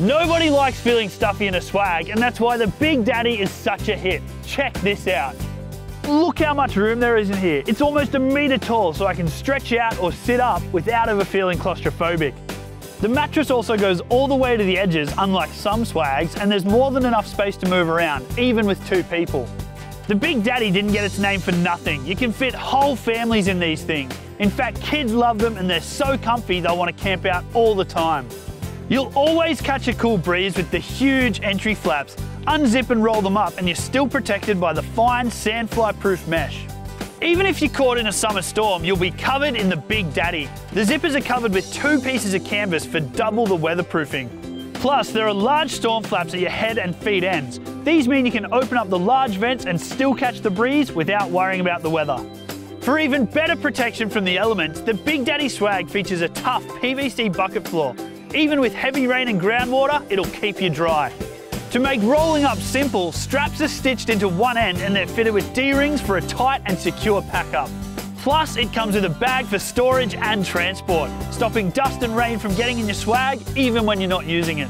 Nobody likes feeling stuffy in a swag, and that's why the Big Daddy is such a hit. Check this out. Look how much room there is in here. It's almost 1 meter tall, so I can stretch out or sit up without ever feeling claustrophobic. The mattress also goes all the way to the edges, unlike some swags, and there's more than enough space to move around, even with 2 people. The Big Daddy didn't get its name for nothing. You can fit whole families in these things. In fact, kids love them and they're so comfy they'll want to camp out all the time. You'll always catch a cool breeze with the huge entry flaps. Unzip and roll them up and you're still protected by the fine sandfly-proof mesh. Even if you're caught in a summer storm, you'll be covered in the Big Daddy. The zippers are covered with 2 pieces of canvas for double the weatherproofing. Plus, there are large storm flaps at your head and feet ends. These mean you can open up the large vents and still catch the breeze without worrying about the weather. For even better protection from the elements, the Big Daddy swag features a tough PVC bucket floor. Even with heavy rain and groundwater, it'll keep you dry. To make rolling up simple, straps are stitched into one end and they're fitted with D-rings for a tight and secure pack up. Plus, it comes with a bag for storage and transport, stopping dust and rain from getting in your swag even when you're not using it.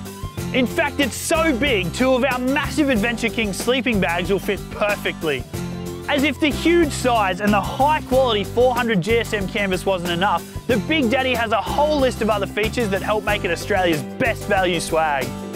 In fact, it's so big, 2 of our massive Adventure King sleeping bags will fit perfectly. As if the huge size and the high quality 400 GSM canvas wasn't enough, the Big Daddy has a whole list of other features that help make it Australia's best value swag.